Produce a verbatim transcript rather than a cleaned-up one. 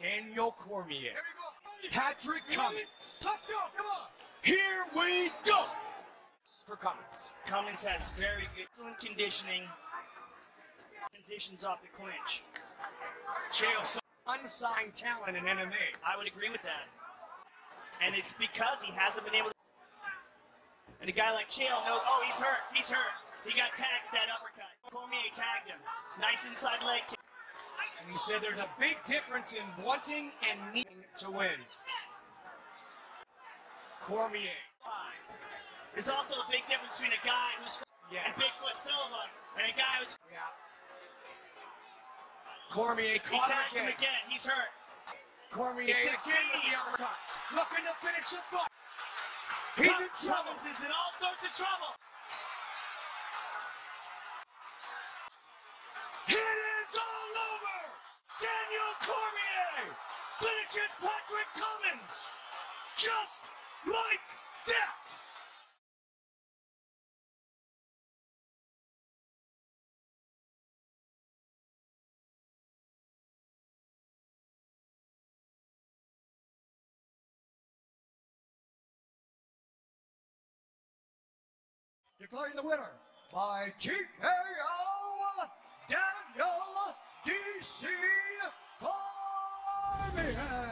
Daniel Cormier, Patrick Cummins. Let's go, come on. Here we go. For Cummins. Cummins has very good, excellent conditioning. Transitions off the clinch. Chael, unsigned talent in M M A. I would agree with that. And it's because he hasn't been able to. And a guy like Chael knows, oh, he's hurt, he's hurt. He got tagged, that uppercut. Cormier tagged him. Nice inside leg kick. And he said there's a big difference in wanting and needing to win. Cormier. There's also a big difference between a guy who's yes. and Bigfoot Silva and a guy who's yeah. Cormier caught he tagged him again. again. He's hurt. Cormier again with the uppercut. Looking to finish the fight. He's in trouble. Cummins is in all sorts of trouble. It is all over. Daniel Cormier finishes Patrick Cummins just like that. Declaring the winner by T K O, Daniel D C Cormier.